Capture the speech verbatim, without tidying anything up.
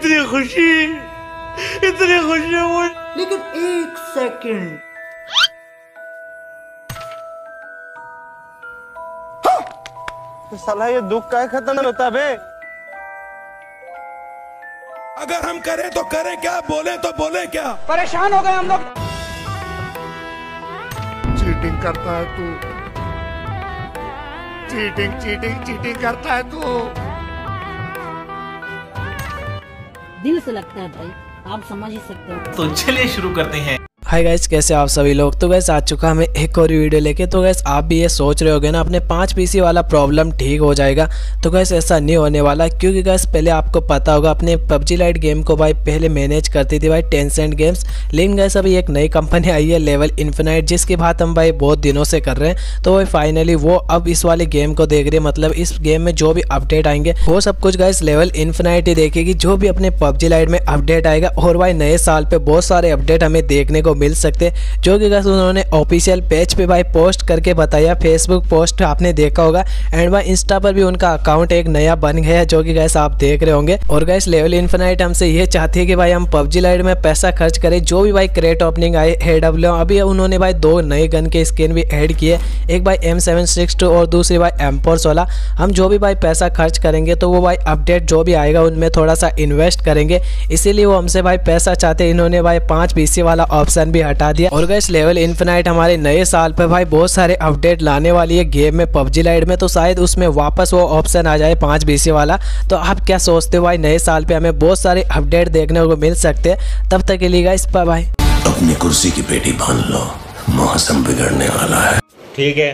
इतनी खुशी इतनी खुशी वो, लेकिन एक सेकंड तो साला ये दुख का खत्म होता बे। अगर हम करें तो करें क्या, बोले तो बोले क्या, परेशान हो गए हम लोग। चीटिंग करता है तू, चीटिंग चीटिंग चीटिंग करता है तू। दिल से लगता है भाई, आप समझ ही सकते हो। तो चलिए शुरू करते हैं। हाय गाइस, कैसे आप सभी लोग। तो गैस आ चुका हमें एक और वीडियो लेके। तो गैस आप भी ये सोच रहे होगे ना अपने पाँच पीसी वाला प्रॉब्लम ठीक हो जाएगा। तो गैस ऐसा नहीं होने वाला, क्योंकि गैस पहले आपको पता होगा अपने पबजी लाइट गेम को भाई पहले मैनेज करती थी भाई टेंसेंट गेम्स। लेकिन गैस अभी एक नई कंपनी आई है लेवल इन्फिनाइट, जिसकी बात हम भाई बहुत दिनों से कर रहे हैं। तो भाई फाइनली वो अब इस वाले गेम को देख रही है, मतलब इस गेम में जो भी अपडेट आएंगे वो सब कुछ गैस लेवल इन्फिनाइट ही देखेगी, जो भी अपने पबजी लाइट में अपडेट आएगा। और भाई नए साल पर बहुत सारे अपडेट हमें देखने को मिल सकते, जो कि गाइस उन्होंने ऑफिशियल पेज पे भाई पोस्ट करके बताया। फेसबुक पोस्ट आपने देखा होगा, एंड भाई इंस्टा पर भी उनका अकाउंट एक नया बन गया, जो कि गाइस आप देख रहे होंगे। और गाइस लेवल इन्फिनाइट हमसे ये चाहती है कि भाई हम पबजी लाइट में पैसा खर्च करें, जो भी भाई क्रेट ओपनिंग आए एडब्ल्यू। अभी उन्होंने भाई दो नए गन के स्किन भी ऐड किए, एक भाई एम सेवन सिक्स टू और दूसरी भाई एम फोर सोलह। हम जो भी भाई पैसा खर्च करेंगे तो वो भाई अपडेट जो भी आएगा उनमें थोड़ा सा इन्वेस्ट करेंगे, इसीलिए वो हमसे भाई पैसा चाहते। इन्होंने भाई पाँच पीसी वाला ऑप्शन भी हटा दिया। और गाइस लेवल इन्फिनाइट हमारे नए साल पर भाई बहुत सारे अपडेट लाने वाली है गेम में पबजी लाइट में, तो शायद उसमें वापस वो ऑप्शन आ जाए पाँच बीसी वाला। तो आप क्या सोचते हो भाई, नए साल पे हमें बहुत सारे अपडेट देखने को मिल सकते हैं। तब तक के लिए गाइस बाय बाय। अपनी कुर्सी की पेटी बांध लो, मौसम बिगड़ने वाला है। ठीक है।